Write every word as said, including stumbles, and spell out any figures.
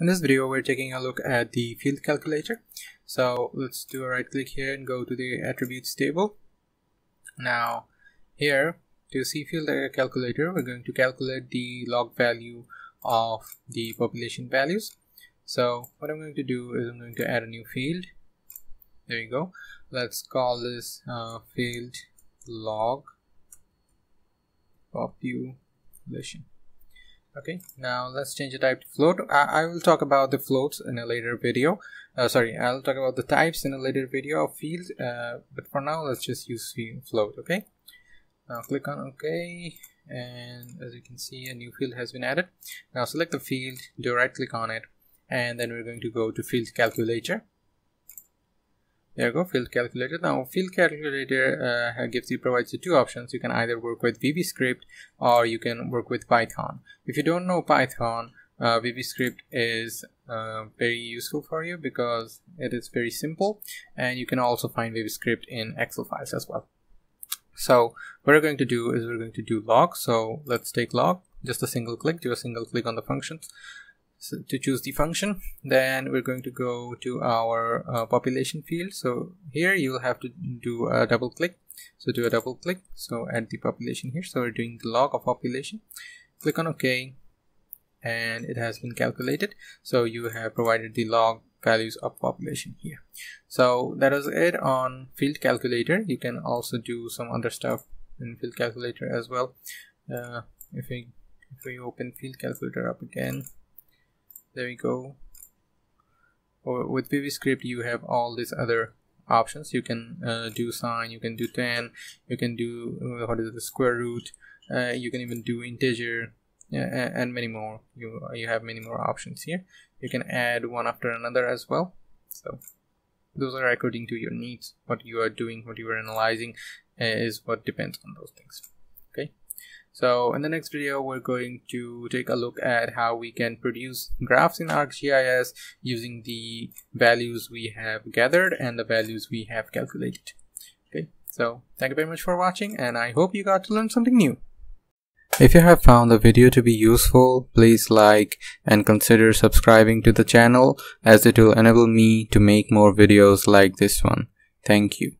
In this video, we're taking a look at the field calculator. So let's do a right click here and go to the attributes table. Now here to see field calculator, we're going to calculate the log value of the population values. So what I'm going to do is I'm going to add a new field. There you go. Let's call this uh, field log population. Okay, now let's change the type to float. I, I will talk about the floats in a later video. Uh, sorry, I'll talk about the types in a later video of fields. Uh, but for now, let's just use float. Okay, now click on OK. And as you can see, a new field has been added. Now select the field, do right click on it. And then we're going to go to field calculator. There you go, field calculator. Now field calculator uh, gives you provides you two options. You can either work with VBScript or you can work with Python. If you don't know Python, uh, VBScript is uh, very useful for you because it is very simple, and you can also find VBScript in Excel files as well. So what we're going to do is we're going to do log. So let's take log, just a single click, do a single click on the functions. So to choose the function, then we're going to go to our uh, population field. So here you'll have to do a double click. So do a double click. So add the population here. So we're doing the log of population. Click on OK, and it has been calculated. So you have provided the log values of population here. So that is it on field calculator. You can also do some other stuff in field calculator as well. Uh, if we if we open field calculator up again. There we go. With VBScript, you have all these other options. You can uh, do sine, you can do tan, you can do uh, what is the square root, uh, you can even do integer, uh, and many more. You you have many more options here. You can add one after another as well. So those are according to your needs. What you are doing, what you are analyzing, uh, is what depends on those things. Okay. So in the next video, we're going to take a look at how we can produce graphs in ArcGIS using the values we have gathered and the values we have calculated. Okay, so thank you very much for watching, and I hope you got to learn something new. If you have found the video to be useful, please like and consider subscribing to the channel, as it will enable me to make more videos like this one. Thank you.